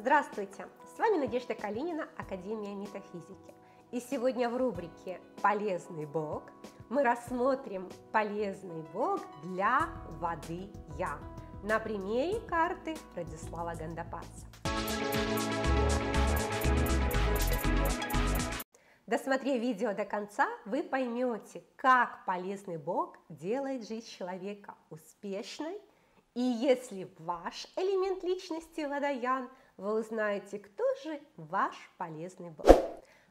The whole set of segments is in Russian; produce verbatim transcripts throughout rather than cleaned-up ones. Здравствуйте! С вами Надежда Калинина, Академия Метафизики. И сегодня в рубрике «Полезный Бог» мы рассмотрим полезный Бог для воды Я на примере карты Радислава Гандапаса. Досмотрев видео до конца, вы поймете, как полезный Бог делает жизнь человека успешной. И если ваш элемент личности водоян, вы узнаете, кто же ваш полезный Бог.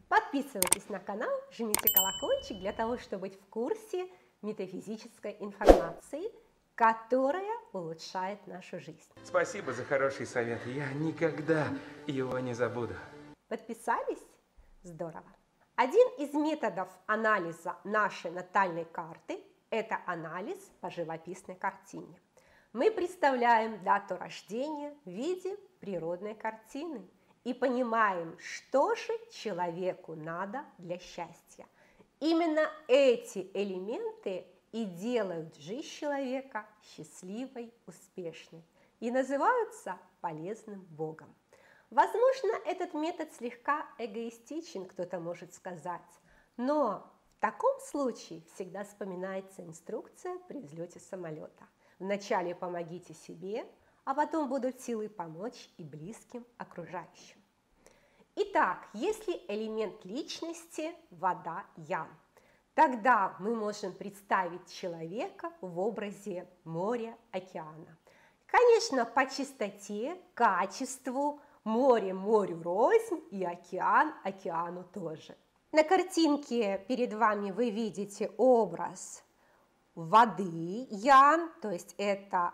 Подписывайтесь на канал, жмите колокольчик для того, чтобы быть в курсе метафизической информации, которая улучшает нашу жизнь. Спасибо за хороший совет, я никогда его не забуду. Подписались? Здорово! Один из методов анализа нашей натальной карты – это анализ по живописной картине. Мы представляем дату рождения в виде природной картины и понимаем, что же человеку надо для счастья. Именно эти элементы и делают жизнь человека счастливой, успешной и называются полезным Богом. Возможно, этот метод слегка эгоистичен, кто-то может сказать, но в таком случае всегда вспоминается инструкция при взлете самолета. Вначале помогите себе, а потом будут силы помочь и близким, окружающим. Итак, если элемент личности – вода Я, тогда мы можем представить человека в образе моря, океана. Конечно, по чистоте, качеству, море морю рознь и океан океану тоже. На картинке перед вами вы видите образ воды Я, то есть это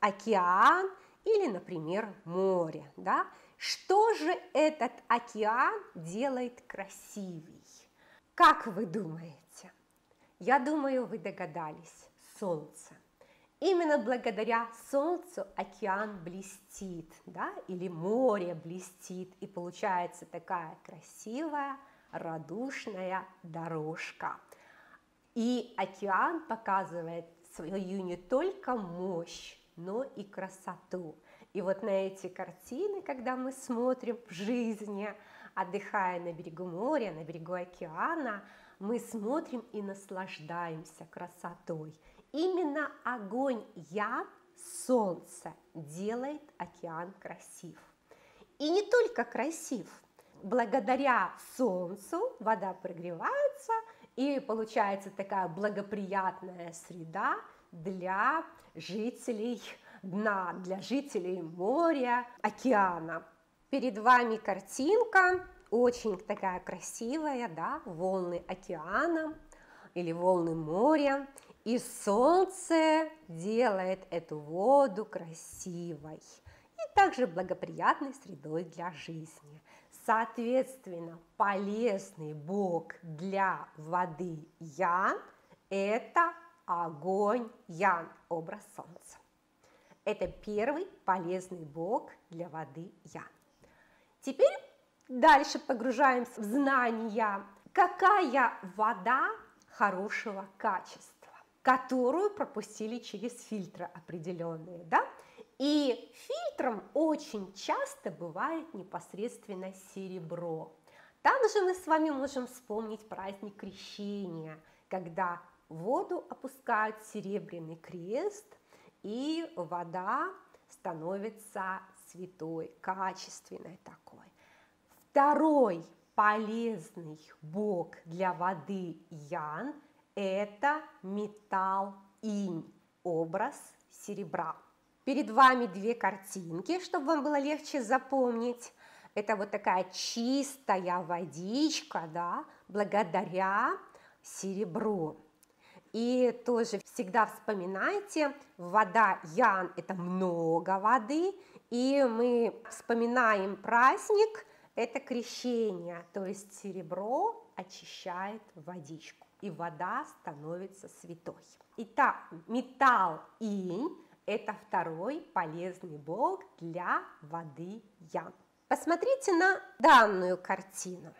океан или, например, море. Да? Что же этот океан делает красивей? Как вы думаете? Я думаю, вы догадались. Солнце. Именно благодаря солнцу океан блестит, да, или море блестит, и получается такая красивая, радужная дорожка. И океан показывает свою не только мощь, но и красоту. И вот на эти картины, когда мы смотрим в жизни, отдыхая на берегу моря, на берегу океана, мы смотрим и наслаждаемся красотой. Именно огонь Я, солнце, делает океан красив. И не только красив. Благодаря солнцу вода прогревается, и получается такая благоприятная среда для жителей дна, для жителей моря, океана. Перед вами картинка, очень такая красивая, да, волны океана или волны моря. И солнце делает эту воду красивой и также благоприятной средой для жизни. Соответственно, полезный Бог для воды Ян – это огонь Ян, образ солнца. Это первый полезный Бог для воды Ян. Теперь дальше погружаемся в знания, какая вода хорошего качества, которую пропустили через фильтры определенные, да? И фильтром очень часто бывает непосредственно серебро. Также мы с вами можем вспомнить праздник Крещения, когда в воду опускают серебряный крест, и вода становится святой, качественной такой. Второй полезный Бог для воды Ян – это металл Инь, образ серебра. Перед вами две картинки, чтобы вам было легче запомнить. Это вот такая чистая водичка, да, благодаря серебру. И тоже всегда вспоминайте, вода Ян – это много воды, и мы вспоминаем праздник – это крещение, то есть серебро очищает водичку, и вода становится святой. Итак, металл Инь – это второй полезный Бог для воды Ян. Посмотрите на данную картину.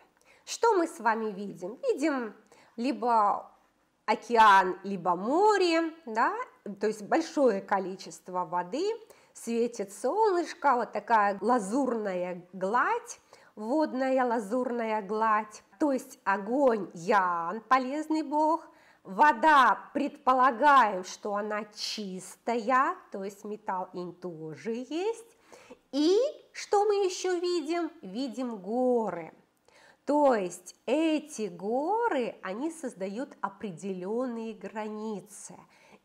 Что мы с вами видим? Видим либо океан, либо море, да? То есть большое количество воды. светит солнышко, вот такая лазурная гладь, водная лазурная гладь. То есть огонь Ян, полезный бог, вода, предполагаем, что она чистая, то есть металл Инь тоже есть. И что мы еще видим? Видим горы. То есть эти горы, они создают определенные границы.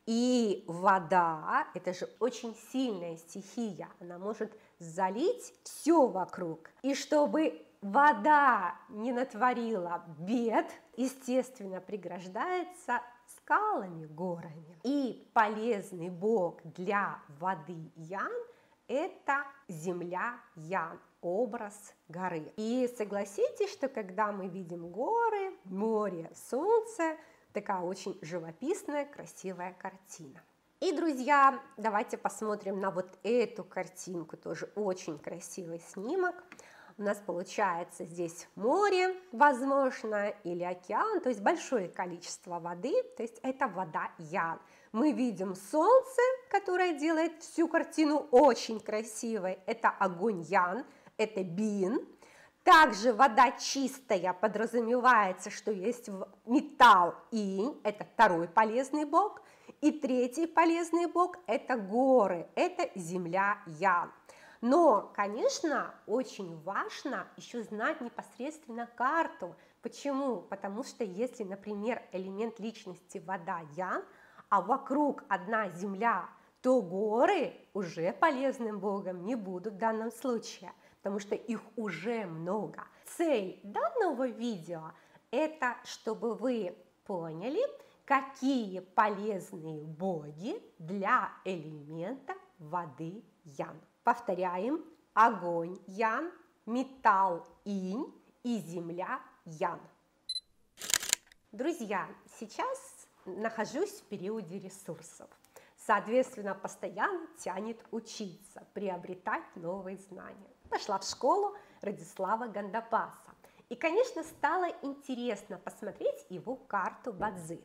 И вода, это же очень сильная стихия, она может залить все вокруг. И чтобы вода не натворила бед, естественно, преграждается скалами, горами. И полезный бог для воды Ян – это земля Ян, образ горы. И согласитесь, что когда мы видим горы, море, солнце – такая очень живописная, красивая картина. И, друзья, давайте посмотрим на вот эту картинку, тоже очень красивый снимок. У нас получается здесь море, возможно, или океан, то есть большое количество воды, то есть это вода Ян. Мы видим солнце, которое делает всю картину очень красивой, это огонь Ян, это Бин. Также вода чистая, подразумевается, что есть металл Инь, это второй полезный бог. И третий полезный бог – это горы, это земля Ян. Но, конечно, очень важно еще знать непосредственно карту. Почему? Потому что если, например, элемент личности вода Ян, а вокруг одна земля, то горы уже полезным богом не будут в данном случае, потому что их уже много. Цель данного видео – это чтобы вы поняли, какие полезные боги для элемента воды Ян. Повторяем: огонь Ян, металл Инь и земля Ян. Друзья, сейчас нахожусь в периоде ресурсов. Соответственно, постоянно тянет учиться, приобретать новые знания. Пошла в школу Радислава Гандапаса. И, конечно, стало интересно посмотреть его карту Ба-Цзы.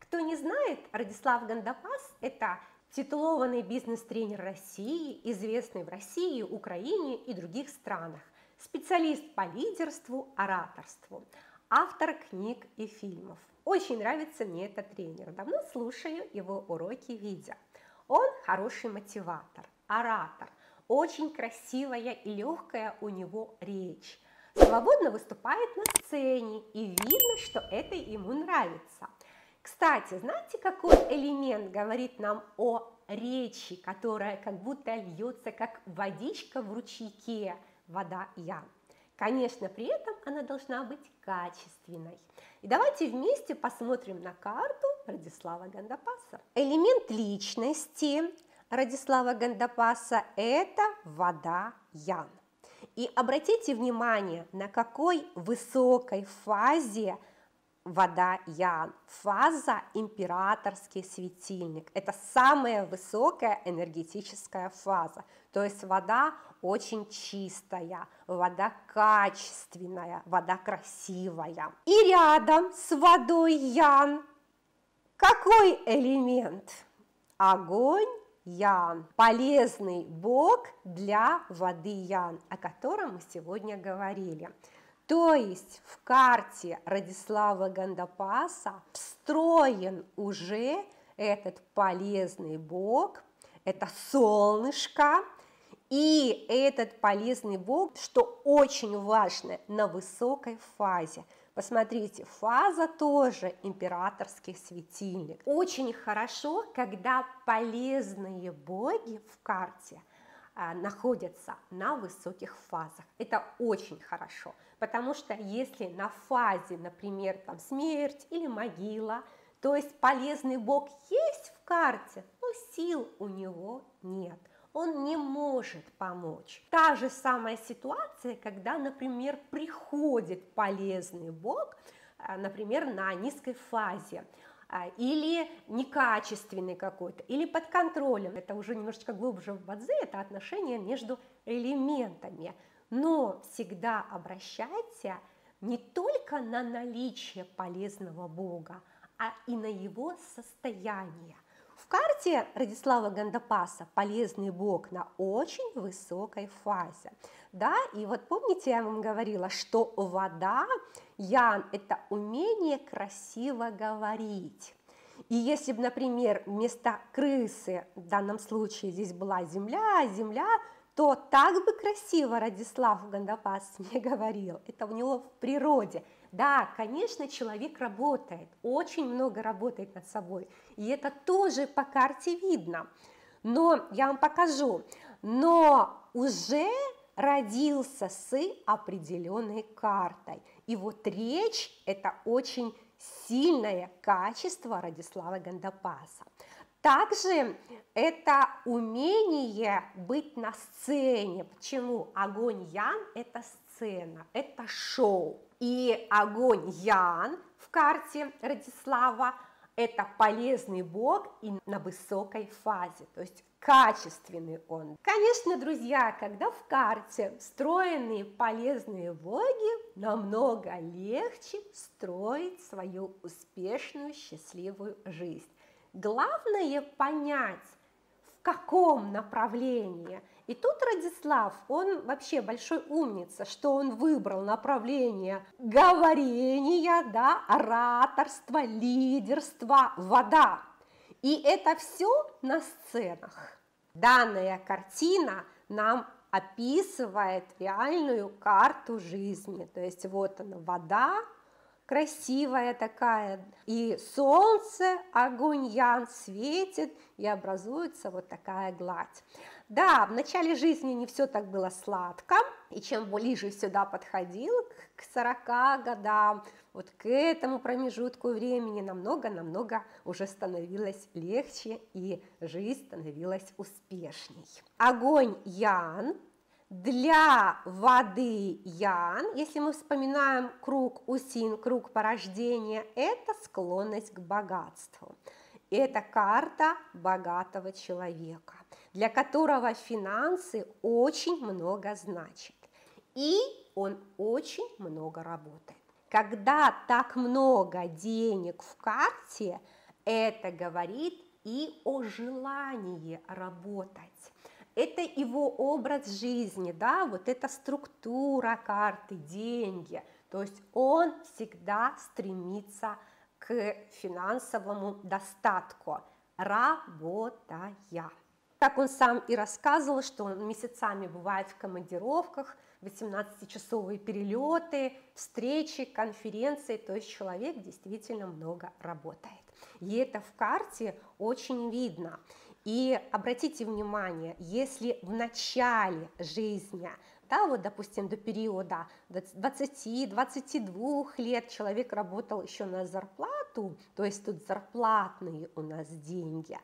Кто не знает, Радислав Гандапас – это титулованный бизнес-тренер России, известный в России, Украине и других странах, специалист по лидерству, ораторству, автор книг и фильмов. Очень нравится мне этот тренер, давно слушаю его уроки и видео. Он хороший мотиватор, оратор. Очень красивая и легкая у него речь. Свободно выступает на сцене, и видно, что это ему нравится. Кстати, знаете, какой элемент говорит нам о речи, которая как будто льется, как водичка в ручейке, вода Ян? Конечно, при этом она должна быть качественной. И давайте вместе посмотрим на карту Радислава Гандапаса. Элемент личности Радислава Гандапаса – это вода Ян. И обратите внимание, на какой высокой фазе вода Ян. Фаза императорский светильник. Это самая высокая энергетическая фаза. То есть вода очень чистая, вода качественная, вода красивая. И рядом с водой Ян какой элемент? Огонь Ян, полезный бог для воды Ян, о котором мы сегодня говорили. То есть в карте Радислава Гандапаса встроен уже этот полезный бог, это солнышко, и этот полезный бог, что очень важно, на высокой фазе. Посмотрите, фаза тоже императорский светильник. Очень хорошо, когда полезные боги в карте а, находятся на высоких фазах. Это очень хорошо, потому что если на фазе, например, там смерть или могила, то есть полезный бог есть в карте, но сил у него нет. Он не может помочь. Та же самая ситуация, когда, например, приходит полезный бог, например, на низкой фазе, или некачественный какой-то, или под контролем. Это уже немножечко глубже в Ба-Цзы, это отношение между элементами. Но всегда обращайте не только на наличие полезного бога, а и на его состояние. В карте Радислава Гандапаса «Полезный бог» на очень высокой фазе. Да? И вот помните, я вам говорила, что вода, ян, это умение красиво говорить. И если бы, например, вместо крысы, в данном случае здесь была земля, земля, то так бы красиво Радислав Гандапас мне говорил. Это у него в природе. Да, конечно, человек работает, очень много работает над собой. И это тоже по карте видно. Но я вам покажу. Но уже родился с определенной картой. И вот речь – это очень сильное качество Радислава Гандапаса. Также это умение быть на сцене. Почему? Огонь ян – это сцена, это шоу. И огонь ян в карте Радислава – это полезный бог и на высокой фазе, то есть качественный он. Конечно, друзья, когда в карте встроенные полезные боги, намного легче строить свою успешную счастливую жизнь. Главное понять, в каком направлении. И тут Радислав, он вообще большой умница, что он выбрал направление говорения, да, ораторства, лидерства, вода. И это все на сценах. Данная картина нам описывает реальную карту жизни. То есть вот она, вода. Красивая такая, и солнце, огонь ян светит, и образуется вот такая гладь. Да, в начале жизни не все так было сладко, и чем ближе сюда подходил, к сорока годам, вот к этому промежутку времени намного-намного уже становилось легче, и жизнь становилась успешней. Огонь ян. Для воды ян, если мы вспоминаем круг усин, круг порождения, это склонность к богатству. Это карта богатого человека, для которого финансы очень много значат. И он очень много работает. Когда так много денег в карте, это говорит и о желании работать. Это его образ жизни, да, вот эта структура карты, деньги. То есть он всегда стремится к финансовому достатку, работая. Как он сам и рассказывал, что он месяцами бывает в командировках, восемнадцатичасовые перелеты, встречи, конференции, то есть человек действительно много работает. И это в карте очень видно. И обратите внимание, если в начале жизни, да, вот, допустим, до периода двадцати-двадцати двух лет человек работал еще на зарплату, то есть тут зарплатные у нас деньги,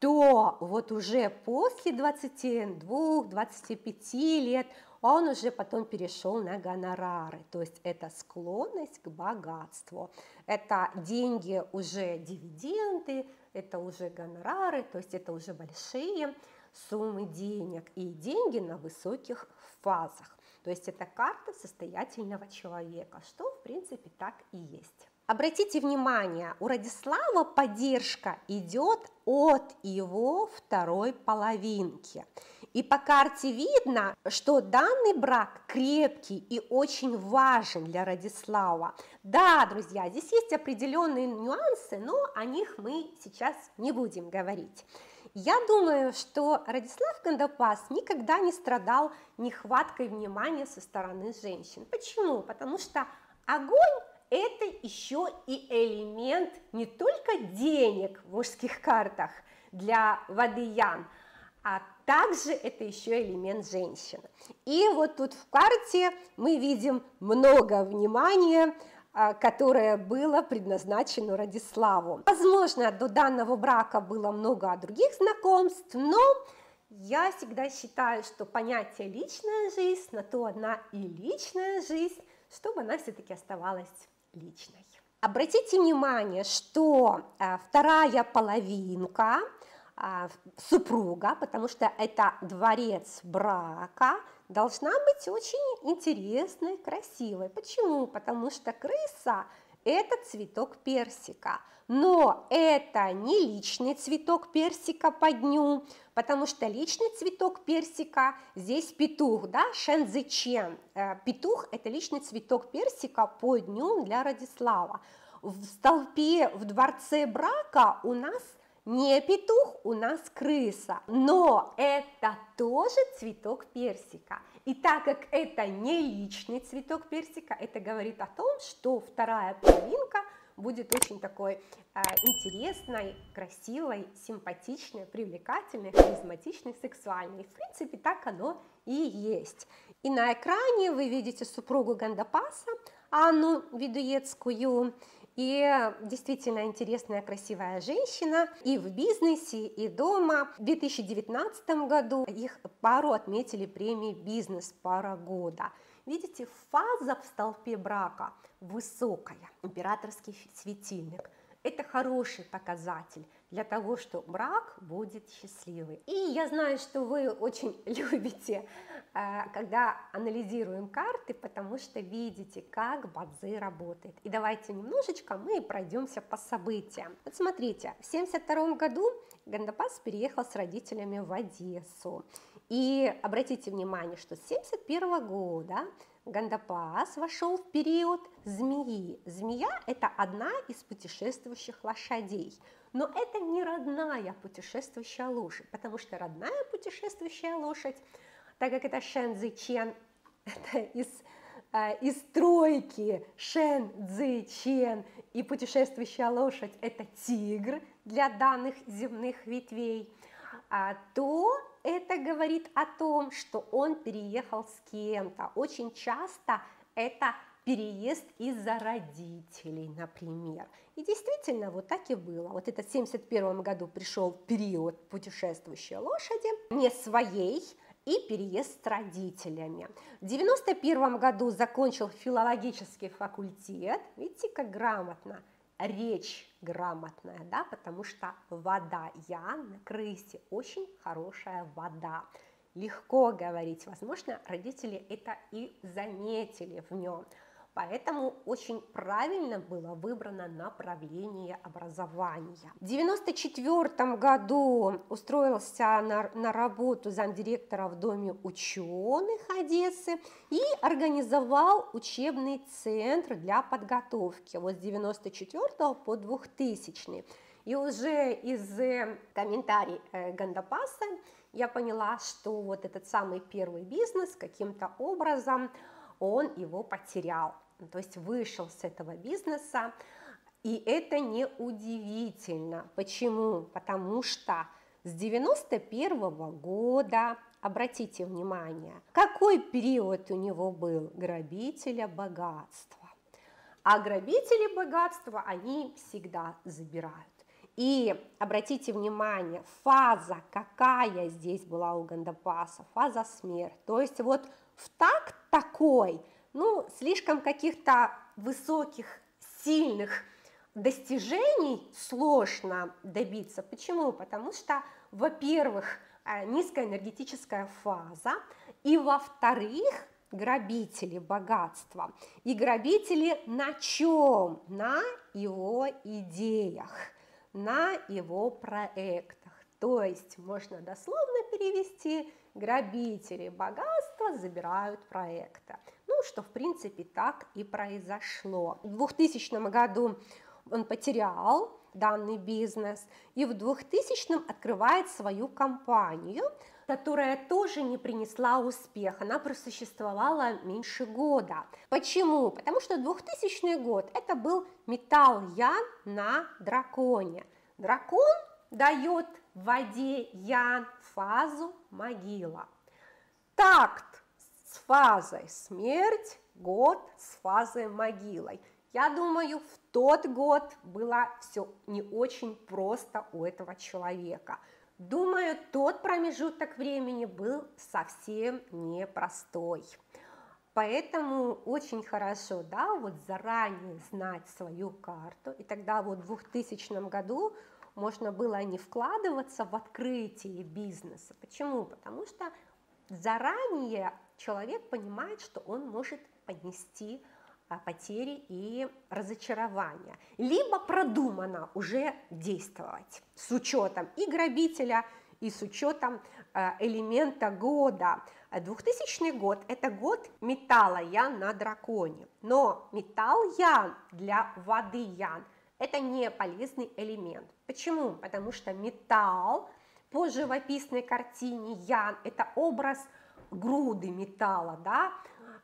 то вот уже после двадцати двух-двадцати пяти лет он уже потом перешел на гонорары, то есть это склонность к богатству, это деньги уже дивиденды, это уже гонорары, то есть это уже большие суммы денег и деньги на высоких фазах. То есть это карта состоятельного человека, что в принципе так и есть. Обратите внимание, у Радислава поддержка идет от его второй половинки. И по карте видно, что данный брак крепкий и очень важен для Радислава. Да, друзья, здесь есть определенные нюансы, но о них мы сейчас не будем говорить. Я думаю, что Радислав Гандапас никогда не страдал нехваткой внимания со стороны женщин. Почему? Потому что огонь... это еще и элемент не только денег в мужских картах для воды ян, а также это еще элемент женщины. И вот тут в карте мы видим много внимания, которое было предназначено Радиславу. Возможно, до данного брака было много других знакомств, но я всегда считаю, что понятие «личная жизнь», на то она и личная жизнь, чтобы она все-таки оставалась личной. Обратите внимание, что э, вторая половинка э, супруга, потому что это дворец брака, должна быть очень интересной, красивой. Почему? Потому что крыса – это цветок персика. Но это не личный цветок персика по дню, потому что личный цветок персика здесь петух, да, ШенЦи Чен. Петух – это личный цветок персика по дню для Радислава. В столпе в дворце брака у нас не петух, у нас крыса, но это тоже цветок персика. И так как это не личный цветок персика, это говорит о том, что вторая половинка будет очень такой э, интересной, красивой, симпатичной, привлекательной, харизматичной, сексуальной. И, в принципе, так оно и есть. И на экране вы видите супругу Гандапаса, Анну Видуецкую. И действительно интересная, красивая женщина и в бизнесе, и дома. В две тысячи девятнадцатом году их пару отметили премией «Бизнес пара года». Видите, фаза в столпе брака высокая, императорский светильник. Это хороший показатель для того, что брак будет счастливый. И я знаю, что вы очень любите, когда анализируем карты, потому что видите, как Ба-Цзы работает. И давайте немножечко мы пройдемся по событиям. Вот смотрите, в семьдесят втором году Гандапас переехал с родителями в Одессу. И обратите внимание, что с семьдесят первого года Гандапас вошел в период змеи. Змея – это одна из путешествующих лошадей. Но это не родная путешествующая лошадь, потому что родная путешествующая лошадь, так как это ШенЦи Чен, это из, э, из тройки ШенЦи Чен, и путешествующая лошадь – это тигр для данных земных ветвей, а, то это говорит о том, что он переехал с кем-то. Очень часто это переезд из-за родителей, например. И действительно, вот так и было. Вот это в семьдесят первом году пришел период путешествующей лошади, не своей, и переезд с родителями. В девяносто первом году закончил филологический факультет. Видите, как грамотно. Речь грамотная, да, потому что вода, я на крысе, очень хорошая вода. Легко говорить, возможно, родители это и заметили в нем. Поэтому очень правильно было выбрано направление образования. В девяносто четвёртом году устроился на, на работу замдиректора в Доме ученых Одессы и организовал учебный центр для подготовки. Вот с девяносто четвёртого по двухтысячный. И уже из комментариев Гандапаса я поняла, что вот этот самый первый бизнес каким-то образом он его потерял, то есть вышел с этого бизнеса, и это не удивительно. Почему? Потому что с девяносто первого года, обратите внимание, какой период у него был? Грабителя богатства. А грабители богатства, они всегда забирают. И обратите внимание, фаза какая здесь была у Гандапаса, фаза смерть, то есть вот в такт такой, ну, слишком каких-то высоких, сильных достижений сложно добиться. Почему? Потому что, во-первых, низкая энергетическая фаза, и, во-вторых, грабители богатства. И грабители на чем? На его идеях, на его проектах. То есть можно дословно перевести: грабители богатства забирают проекты. Ну, что в принципе так и произошло. В двухтысячном году он потерял данный бизнес, и в двухтысячном открывает свою компанию, которая тоже не принесла успеха, она просуществовала меньше года. Почему? Потому что двухтысячный год это был металл Я на драконе. Дракон дает в воде Ян фазу могила. Такт с фазой смерть, год с фазой могилой. Я думаю, в тот год было все не очень просто у этого человека. Думаю, тот промежуток времени был совсем непростой. Поэтому очень хорошо, да, вот заранее знать свою карту. И тогда вот в двухтысячном году можно было не вкладываться в открытие бизнеса. Почему? Потому что заранее человек понимает, что он может понести потери и разочарования, либо продуманно уже действовать с учетом и грабителя, и с учетом элемента года. двухтысячный год – это год металла ян на драконе, но металл ян для воды ян – это не полезный элемент. Почему? Потому что металл по живописной картине ян – это образ груды металла, да,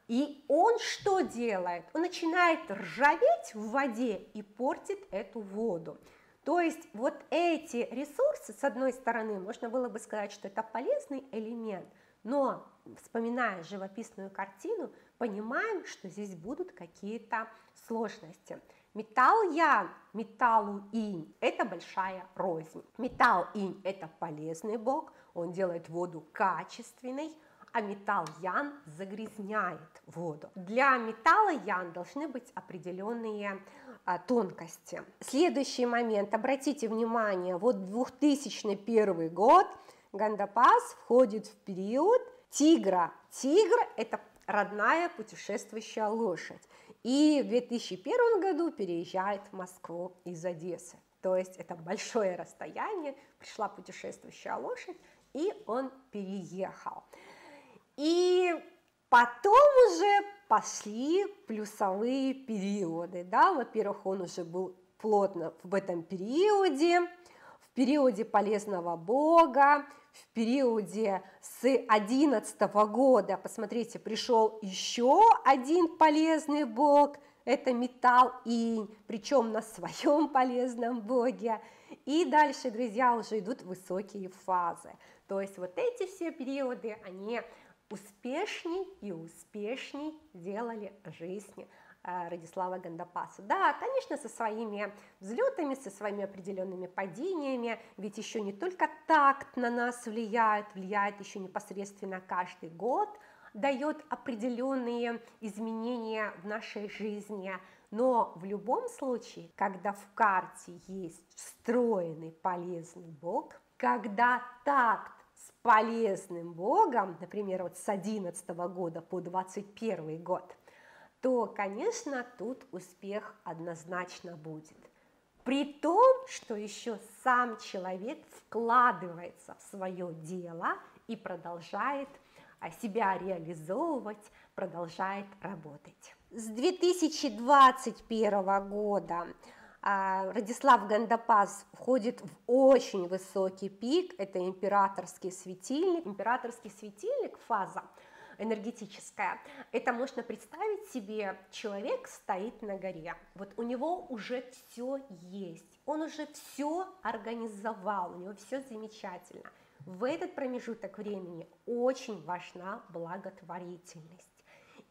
и он что делает? Он начинает ржаветь в воде и портит эту воду. То есть вот эти ресурсы, с одной стороны, можно было бы сказать, что это полезный элемент, но, вспоминая живописную картину, понимаем, что здесь будут какие-то сложности. Металл ян металлу инь – это большая рознь. Металл инь – это полезный бог, он делает воду качественной, а металл ян загрязняет воду. Для металла ян должны быть определенные а, тонкости. Следующий момент, обратите внимание, вот две тысячи первый год Гандапас входит в период тигра. Тигр – это родная путешествующая лошадь. И в две тысячи первом году переезжает в Москву из Одессы. То есть это большое расстояние, пришла путешествующая лошадь, и он переехал. И потом уже пошли плюсовые периоды, да, во-первых, он уже был плотно в этом периоде, в периоде полезного бога, в периоде с одиннадцатого года, посмотрите, пришел еще один полезный бог, это металл инь, причем на своем полезном боге. И дальше, друзья, уже идут высокие фазы, то есть вот эти все периоды, они... успешней и успешней делали жизнь Радислава Гандапаса. Да, конечно, со своими взлетами, со своими определенными падениями, ведь еще не только такт на нас влияет, влияет еще непосредственно каждый год, дает определенные изменения в нашей жизни, но в любом случае, когда в карте есть встроенный полезный бог, когда такт с полезным богом, например, вот с одиннадцатого года по двадцать первый год, то, конечно, тут успех однозначно будет. При том, что еще сам человек вкладывается в свое дело и продолжает себя реализовывать, продолжает работать. С две тысячи двадцать первого года Радислав Гандапас входит в очень высокий пик, это императорский светильник. Императорский светильник, фаза энергетическая, это можно представить себе, человек стоит на горе, вот у него уже все есть, он уже все организовал, у него все замечательно. В этот промежуток времени очень важна благотворительность.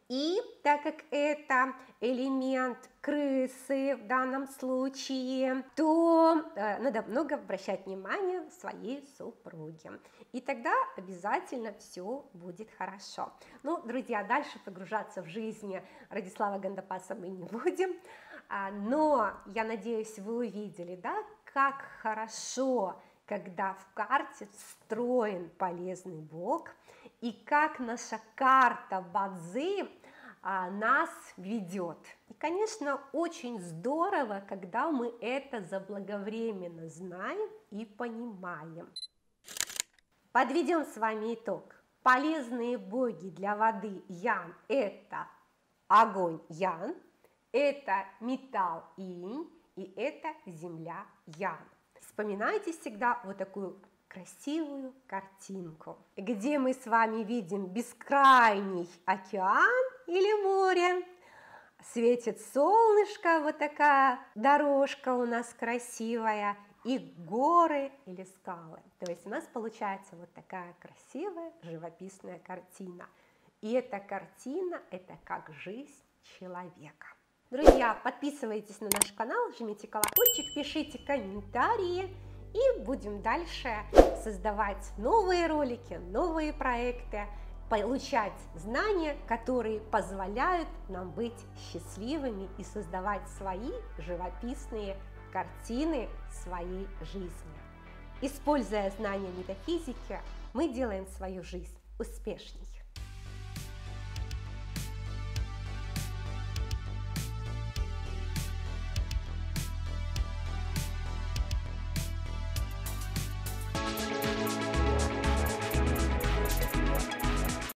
И так как это элемент крысы в данном случае, то э, надо много обращать внимание своей супруге. И тогда обязательно все будет хорошо. Ну, друзья, дальше погружаться в жизнь Радислава Гандапаса мы не будем. А, но, я надеюсь, вы увидели, да, как хорошо, когда в карте встроен полезный бог, и как наша карта Ба-Цзы а, нас ведет. И, конечно, очень здорово, когда мы это заблаговременно знаем и понимаем. Подведем с вами итог. Полезные боги для воды ян – это огонь ян, это металл инь и это земля ян. Вспоминайте всегда вот такую красивую картинку, где мы с вами видим бескрайний океан или море, светит солнышко, вот такая дорожка у нас красивая, и горы или скалы. То есть у нас получается вот такая красивая живописная картина. И эта картина – это как жизнь человека. Друзья, подписывайтесь на наш канал, жмите колокольчик, пишите комментарии, и будем дальше создавать новые ролики, новые проекты, получать знания, которые позволяют нам быть счастливыми и создавать свои живописные картины своей жизни. Используя знания метафизики, мы делаем свою жизнь успешней.